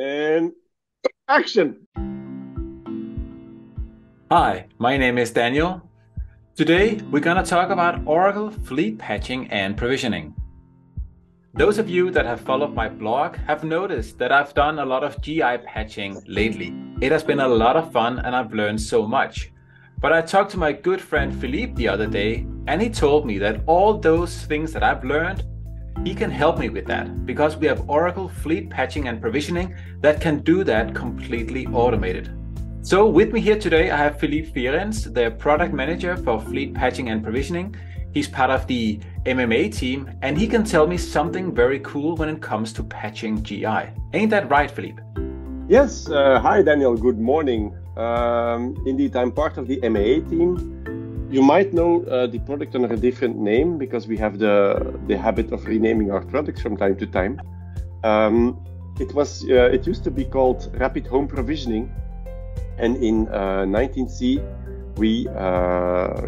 And action! Hi, my name is Daniel. Today, we're going to talk about Oracle Fleet Patching and Provisioning. Those of you that have followed my blog have noticed that I've done a lot of GI patching lately. It has been a lot of fun and I've learned so much. But I talked to my good friend Philippe the other day and he told me that all those things that I've learned, he can help me with that because we have Oracle Fleet Patching and Provisioning that can do that completely automated. So with me here today, I have Philippe Fierens, the product manager for Fleet Patching and Provisioning. He's part of the MMA team and he can tell me something very cool when it comes to patching GI. Ain't that right, Philippe? Yes. Hi, Daniel. Good morning. Indeed, I'm part of the MAA team. You might know the product under a different name because we have the habit of renaming our products from time to time. It used to be called Rapid Home Provisioning, and in 19C we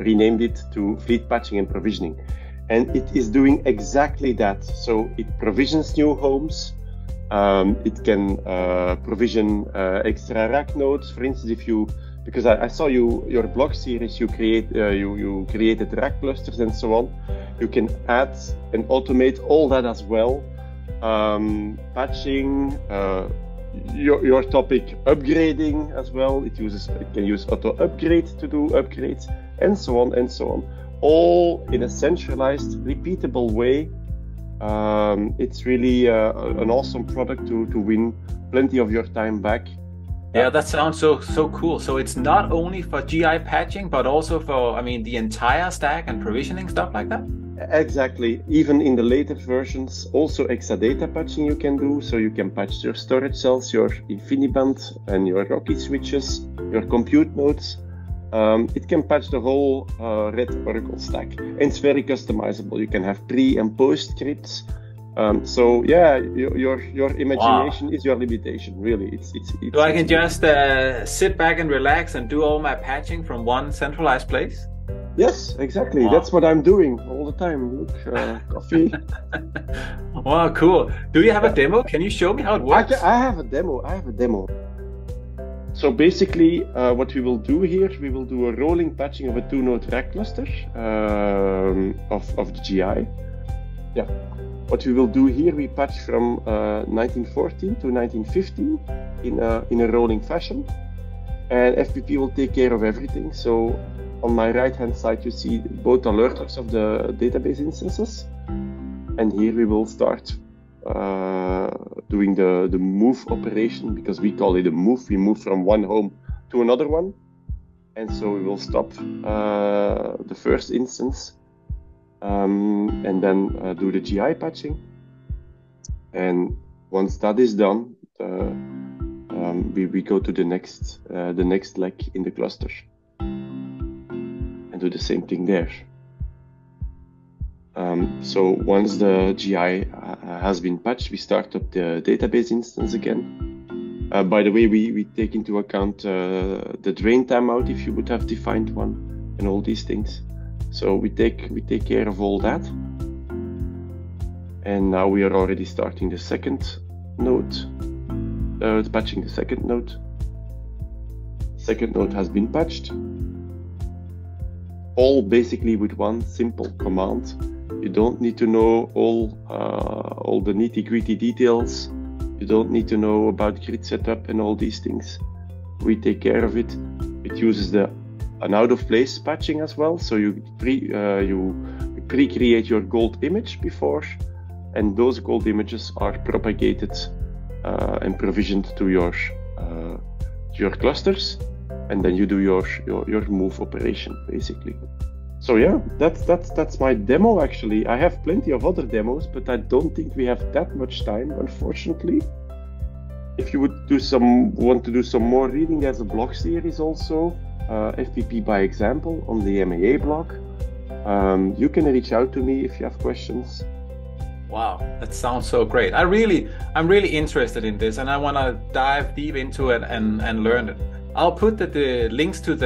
renamed it to Fleet Patching and Provisioning, and it is doing exactly that. So it provisions new homes. It can provision extra rack nodes, for instance, if you. Because I saw your blog series, you created rack clusters and so on. You can add and automate all that as well. Patching, your topic, upgrading as well. It can use auto upgrade to do upgrades and so on and so on. All in a centralized, repeatable way. It's really an awesome product to win plenty of your time back. Yeah, that sounds so cool. So it's not only for GI patching, but also for, the entire stack and provisioning, stuff like that? Exactly. Even in the later versions, also Exadata patching you can do. So you can patch your storage cells, your InfiniBand and your Rocky switches, your compute nodes. It can patch the whole red Oracle stack. And it's very customizable. You can have pre and post scripts. So yeah, your imagination is your limitation, really. It's so I can just sit back and relax and do all my patching from one centralized place? Yes, exactly. Wow. That's what I'm doing all the time. Look, coffee. Wow, cool. Do you have a demo? Can you show me how it works? I have a demo. So basically, what we will do here, we will do a rolling patching of a two-node rack cluster of the GI. Yeah. What we will do here, we patch from 1914 to 1915 in a rolling fashion, and FPP will take care of everything. So on my right-hand side, you see both alerters of the database instances, and here we will start doing the move operation, because we call it a move. We move from one home to another one, and so we will stop the first instance. And then do the GI patching, and once that is done, we go to the next leg in the cluster and do the same thing there. So once the GI has been patched, we start up the database instance again. By the way, we take into account the drain timeout, if you would have defined one, and all these things. So we take care of all that, and now we are already starting the second node, patching the second node. Second node has been patched, all basically with one simple command. You don't need to know all the nitty-gritty details. You don't need to know about grid setup and all these things. We take care of it. It uses an out-of-place patching as well, so you pre-create your gold image before, and those gold images are propagated and provisioned to your clusters, and then you do your move operation basically. So yeah, that's my demo actually. I have plenty of other demos, but I don't think we have that much time, unfortunately. If you would want to do some more reading, there's a blog series also. FPP by example on the MAA blog. You can reach out to me if you have questions. Wow, that sounds so great. I'm really interested in this, and I want to dive deep into it and learn it. I'll put the links to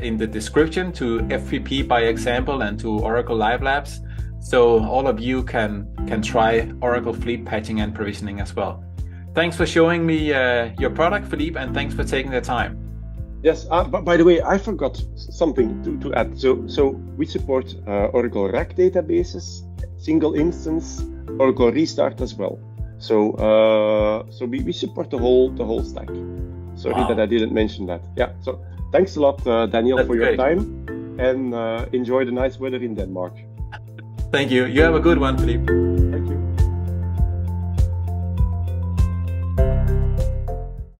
in the description to FPP by example and to Oracle Live Labs, so all of you can try Oracle Fleet Patching and Provisioning as well. Thanks for showing me your product, Philippe, and thanks for taking the time. Yes, but by the way, I forgot something to add. So we support Oracle RAC databases, single instance, Oracle Restart as well. So we support the whole stack. Sorry that I didn't mention that. Yeah. So thanks a lot, Daniel, for your time, and enjoy the nice weather in Denmark. Thank you. You have a good one, Philippe.